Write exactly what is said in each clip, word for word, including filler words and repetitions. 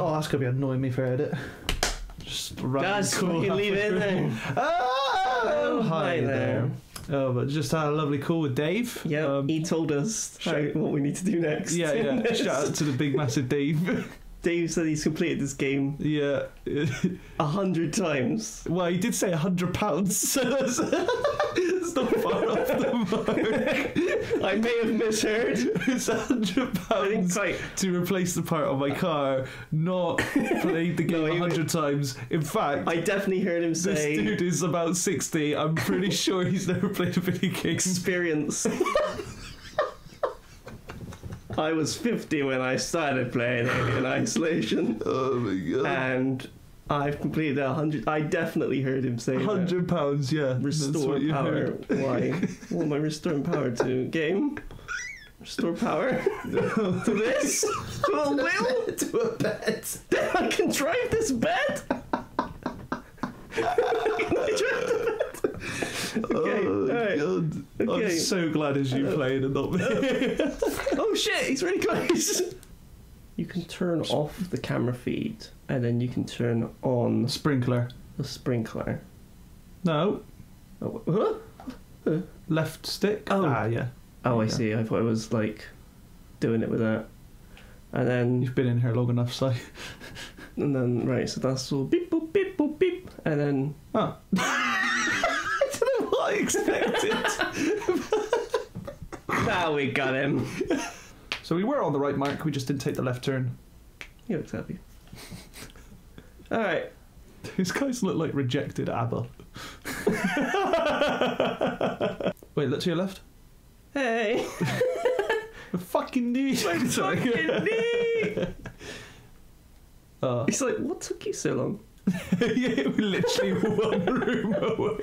Oh, that's gonna be annoying me for edit. Just right. That's cool. You can leave it in there. Oh, oh, hi there. there. Oh, but just had a lovely call with Dave. Yeah, um, he told us shout, what we need to do next. Yeah, yeah. Shout out to the big, massive Dave. Dave said he's completed this game. Yeah, a hundred times. Well, he did say a hundred pounds. So that's, that's not far off the mark. I may have misheard. It's a hundred pounds like, to replace the part on my car. Not played the game a no, hundred times. In fact, I definitely heard him say, "This dude is about sixty. I'm pretty sure he's never played a video game." Experience. I was fifty when I started playing Alien Isolation. Oh my god. And I've completed a hundred. I definitely heard him say hundred pounds, yeah. Restore power. Why? What am I restoring power to? Game? Restore power? No. To this? To a wheel? To a bed? I can drive this bed? Can I drive the bed? Okay. Oh my right. god. Okay. I'm so glad as you played and not me. Oh shit, he's really close. You can turn off the camera feed and then you can turn on the sprinkler. The sprinkler. No. Oh, huh? Left stick. Oh ah, yeah. Oh, I yeah. see. I thought I was like doing it with that. And then you've been in here long enough, so. And then right, so that's all beep boop beep boop beep, and then oh. I expected. Now we got him. So we were on the right mark, we just didn't take the left turn. He looks happy. Alright. These guys look like rejected ABBA. Wait, look to your left. Hey. The fucking knee. My fucking knee. Uh, it's like, what took you so long? Yeah, we're literally one room away.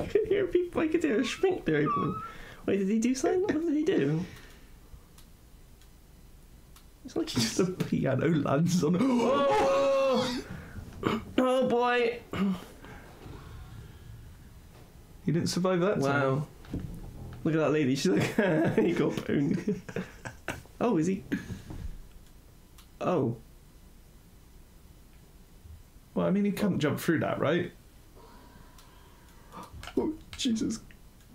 I could hear people. I could hear a shrink there. Even. Wait, did he do something? What did he do? It's like just a piano lands on. Oh, oh boy! He didn't survive that. Wow! Time. Look at that lady. She's like, he got boned. Oh, is he? Oh. Well, I mean, he can't jump through that, right? Oh, Jesus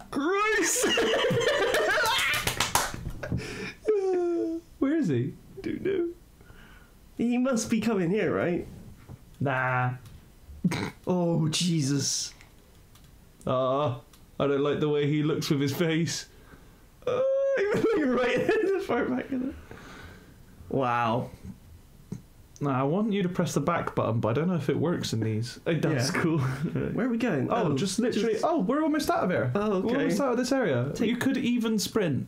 Christ! Where is he? Don't know. He must be coming here, right? Nah. Oh, Jesus. Ah, I don't like the way he looks with his face. Uh, You're right in the far back of it. Wow. No, I want you to press the back button, but I don't know if it works in these. It does. Yeah. Cool. Where are we going? Oh, oh just literally. Just... Oh, we're almost out of here. Oh, okay. We're almost out of this area. Take... You could even sprint.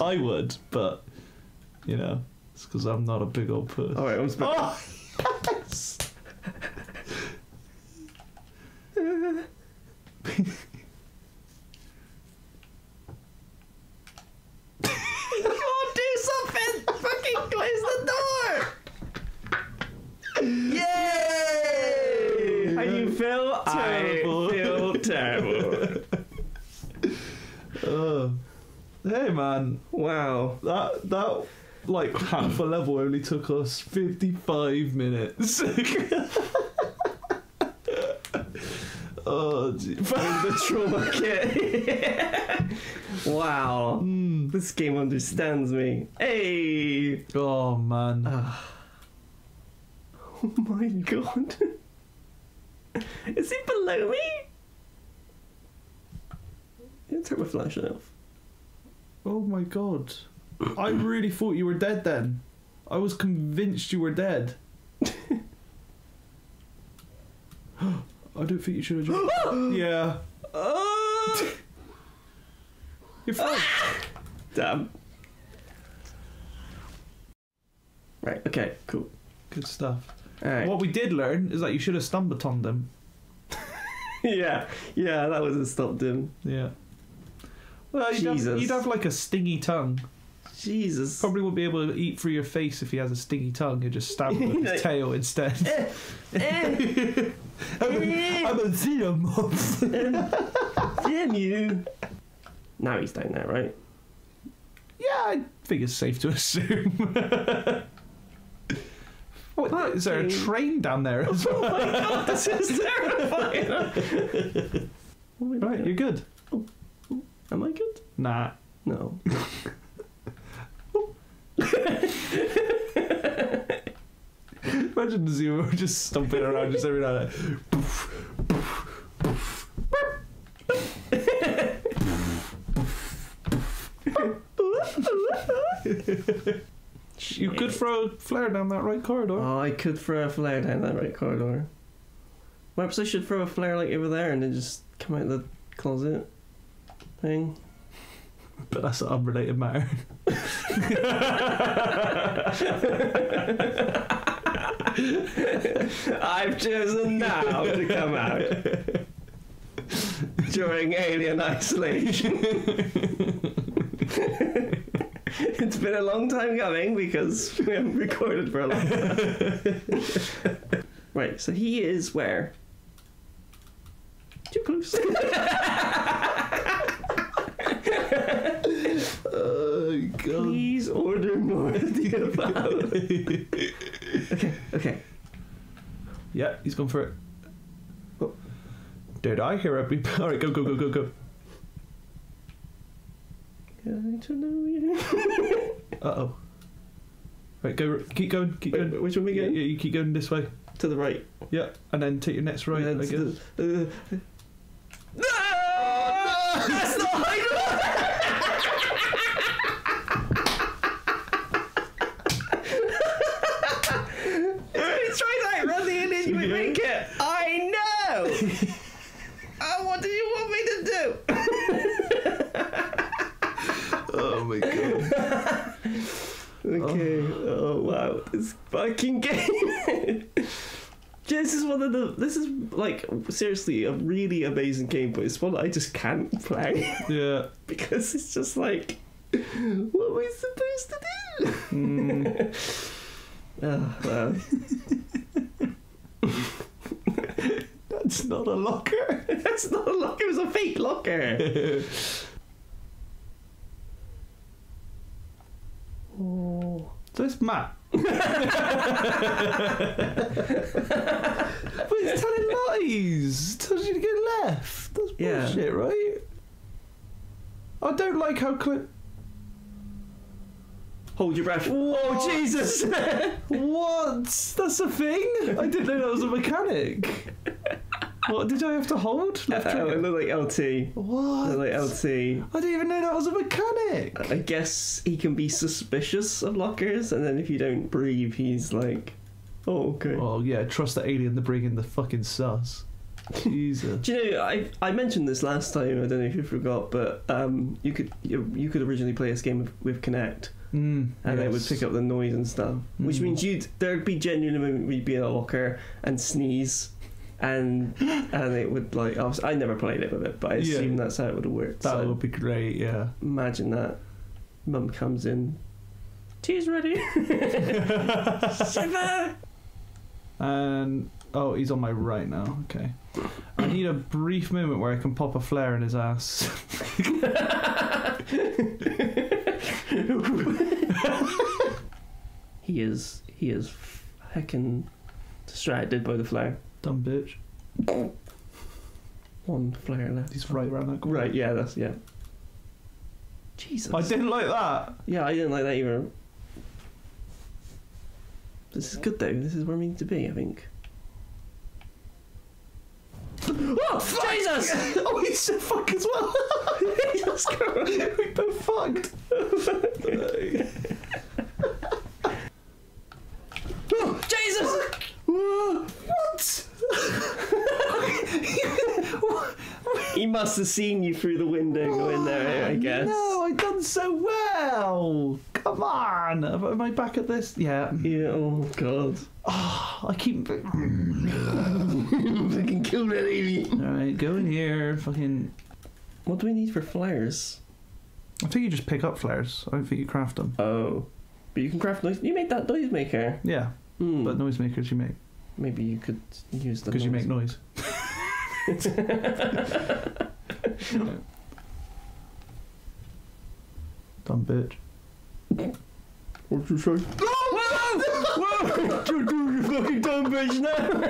I would, but, you know, it's because I'm not a big old puss. All right, I'm sprint. Oh, yes! Hey man, wow, that that like half a level only took us fifty-five minutes. Oh, gee. The trauma kit. Wow, mm. This game understands me. Hey, oh man, oh my god, is he below me? You turn my flashlight off. Oh my god. I really thought you were dead then. I was convinced you were dead. I don't think you should have jumped. Yeah. Uh... You're fine. Damn. Right, okay, cool. Good stuff. Alright. What we did learn is that you should have stumbled on them. Yeah, yeah, that would have stopped him. Yeah. Well, you'd have, you'd have like a stingy tongue. Jesus. Probably won't be able to eat through your face if he has a stingy tongue. He'll just stab him with his tail instead. Eh, eh, I'm, eh. I'm a xenomorph. Damn you. Now he's down there, right? Yeah, I think it's safe to assume. What, oh, is there a train down there? Oh my god, this is terrifying! Right, you're good. Oh, oh, am I good? Nah. No. Imagine Zemo just stomping around just every night. You could throw a flare down that right corridor. Oh, I could throw a flare down that right corridor. Perhaps I should throw a flare like over there and then just come out the closet thing. But that's an unrelated matter. I've chosen now to come out during Alien Isolation. It's been a long time coming because we haven't recorded for a long time. Right, so he is where? Too close. Oh, God. Please order more of the above. Okay, okay. Yeah, he's gone for it. Oh. Did I hear a beep? All right, go, go, go, go, go. I don't know you. Uh-oh. Right, go, keep going, keep Wait, going. Which one we go? Yeah, you keep going this way. To the right. Yeah, and then take your next right, I guess. The, uh, no! Oh, no! That's not how you It's tried out, Rodney, and then you would make it. I know! Oh, what do you want me to do? Oh my god. Okay. Oh. Oh wow. This fucking game. This is one of the. This is like seriously a really amazing game, but it's one I just can't play. Yeah. Because it's just like, what am I supposed to do? Mm. Oh wow. That's not a locker. That's not a locker. It was a fake locker. Oh. So it's Matt. But it's telling lies. It tells you to go left. That's yeah. Bullshit, right? I don't like how cl- Hold your breath. What? Oh, Jesus! What? That's a thing? I didn't know that was a mechanic. What did I have to hold? Left uh, it looked like L T. What? It looked like L T. I didn't even know that was a mechanic. I guess he can be suspicious of lockers, and then if you don't breathe, he's like, oh, okay. Oh, yeah, trust the alien to bring in the fucking sus. Jesus. Do you know, I I mentioned this last time, I don't know if you forgot, but um, you could you, you could originally play this game with, with Kinect. Mm, and yes. It would pick up the noise and stuff. Mm. Which means you'd there'd be genuinely a moment where you'd be in a locker and sneeze. And and it would like I, was, I never played it with it, but I assume yeah. That's how it would have worked. That so would be great, yeah. Imagine that. Mum comes in. Tea's ready. Shiver. And oh, he's on my right now. Okay. I need a brief moment where I can pop a flare in his ass. he is he is heckin' distracted by the flare. Dumb bitch. One flare left. He's right around that corner. Right, yeah, that's, yeah. Jesus. I didn't like that. Yeah, I didn't like that either. This is good though. This is where we need to be, I think. Oh, fuck! Jesus! Oh, he's so fucked as well. Jesus Christ. We've been fucked. Oh, Jesus! Whoa. What? He must have seen you through the window oh, going there, I guess. No, I've done so well. Come on. Am I back at this? Yeah. Yeah. Oh, God. Oh, I keep... Fucking kill that alien. All right, go in here. Fucking... What do we need for flares? I think you just pick up flares. I don't think you craft them. Oh. But you can craft noise... You made that noisemaker. Yeah. Mm. But noisemakers you make. Maybe you could use the. Because you make noise. Dumb bitch. What'd you say? Whoa! You're doing your fucking dumb bitch now!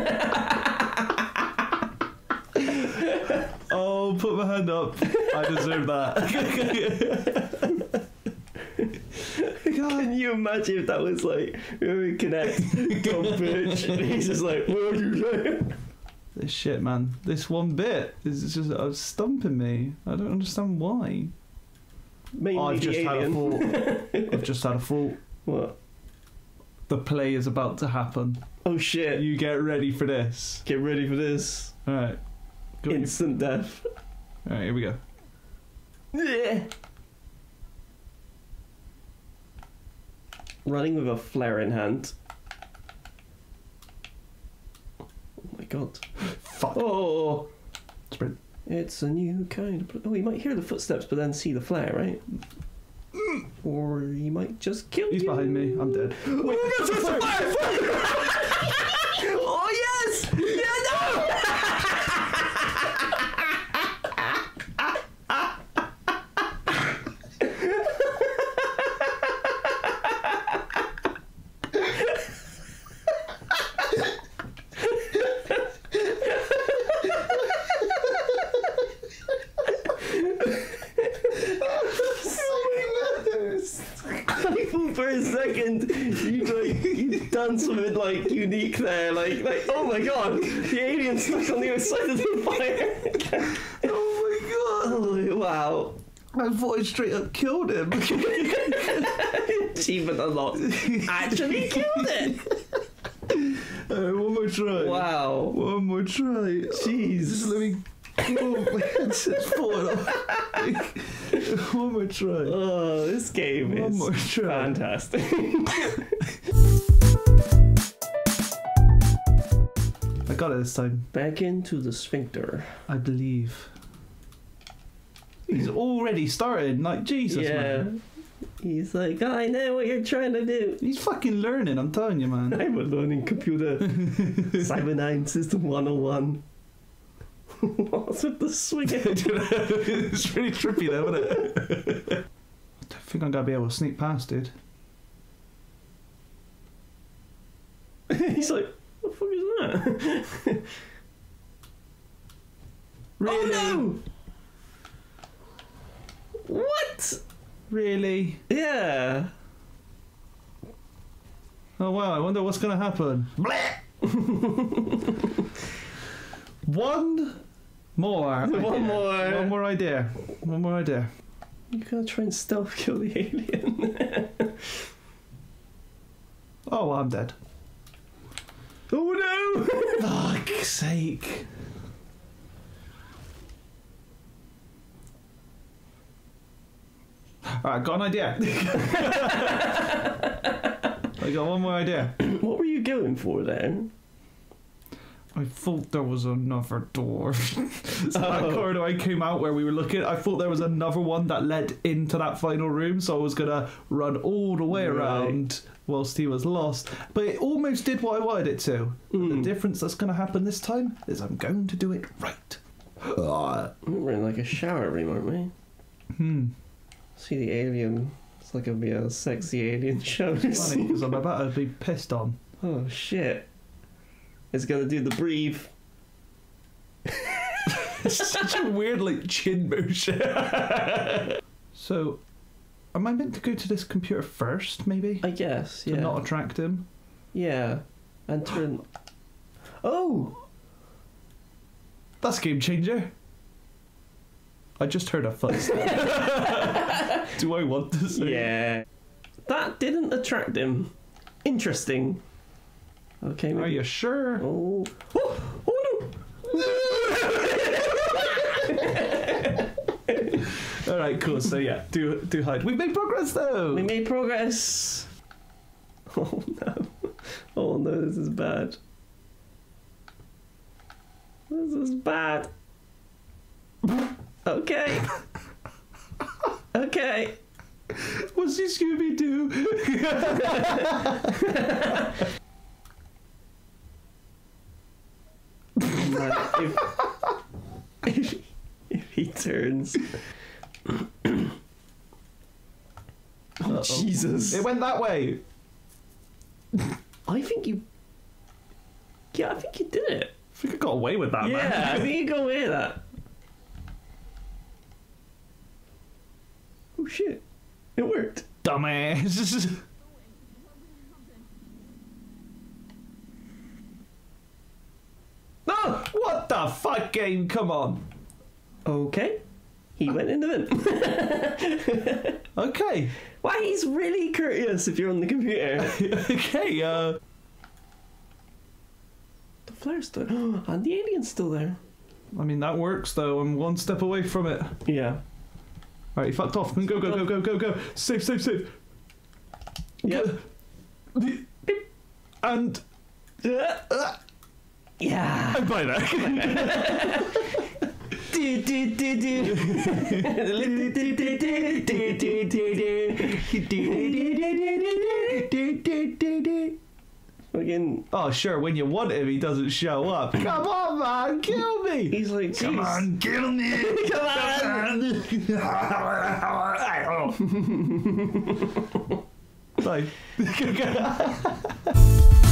Oh, put my hand up. I deserve that. Can you imagine if that was like, we connect, dumb bitch, and he's just like, what are you saying? This shit, man. This one bit is just uh, stumping me. I don't understand why. Mainly I've just alien. had a thought. I've just had a thought. What? The play is about to happen. Oh shit! You get ready for this. Get ready for this. All right. Go Instant death. All right, here we go. Yeah. Running with a flare in hand. Oh my god. Fuck. Oh. Sprint. It's a new kind of... Oh, you might hear the footsteps, but then see the flare, right? Mm. Or he might just kill He's you. He's behind me. I'm dead. Wait, oh, that's a flare! Oh, yes! Something like unique there, like like oh my god, the alien stuck on the other side of the fire. Oh my god! Oh, wow! My voice straight up killed him. Achievement unlocked. Actually killed it. Uh, one more try. Wow! One more try. Jeez! Oh, just let me. Oh, my headset's falling off. One more try. Oh, this game one is more try. fantastic. Got it this time. Back into the sphincter. I believe. He's already started. Like, Jesus, yeah. man. He's like, oh, I know what you're trying to do. He's fucking learning, I'm telling you, man. I'm a learning computer. Cyber nine System one oh one. What's with the swing? It's really trippy there, wasn't it? I don't think I'm going to be able to sneak past it. He's like... Really? Oh no! What? Really? Yeah. Oh wow, I wonder what's gonna happen. One more. One idea. more. One more idea. One more idea. You gotta try and stealth kill the alien. Oh, I'm dead. Oh no! Fuck's sake. Alright, got an idea. I got one more idea. What were you going for then? I thought there was another door. So oh. That corridor I came out where we were looking, I thought there was another one that led into that final room, so I was gonna run all the way right. around whilst he was lost. But it almost did what I wanted it to. Mm. The difference that's gonna happen this time is I'm going to do it right. We're in like a shower room, aren't we? Hmm. See the alien. It's like it'll be a sexy alien show. It's funny because I'm about to be pissed on. Oh shit. It's gonna do the breathe. It's such a weird, like, chin motion. So, am I meant to go to this computer first, maybe? I guess, yeah. To not attract him? Yeah. And turn... Oh! That's a game changer. I just heard a footstep. Do I want to see? Yeah. That didn't attract him. Interesting. Okay. Maybe. Are you sure? Oh. Oh, oh no! All right, cool. So yeah, do do hide. We made progress though. We made progress. Oh no! Oh no! This is bad. This is bad. Okay. Okay. What's your Scooby-Doo? If, if, if he turns. Oh, Uh-oh. Jesus. It went that way. I think you... Yeah, I think you did it. I think I got away with that, yeah, man. Yeah, I think you got away with that. Oh, shit. It worked. Dumbass. No! What the fuck, game? Come on. Okay. He went into them. Okay. Why, wow, he's really courteous if you're on the computer. Okay, uh... the flare's still... Oh, and the alien's still there. I mean, that works, though. I'm one step away from it. Yeah. Alright, he fucked off. Go, go, go, go, go, go. Save, save, save. Yeah. And... Yeah. And bye there. Do, do, do, do. Fucking... Oh, sure, when you want him, he doesn't show up. Come on, man, kill me! He's like, come on, kill me! Come on! Bye.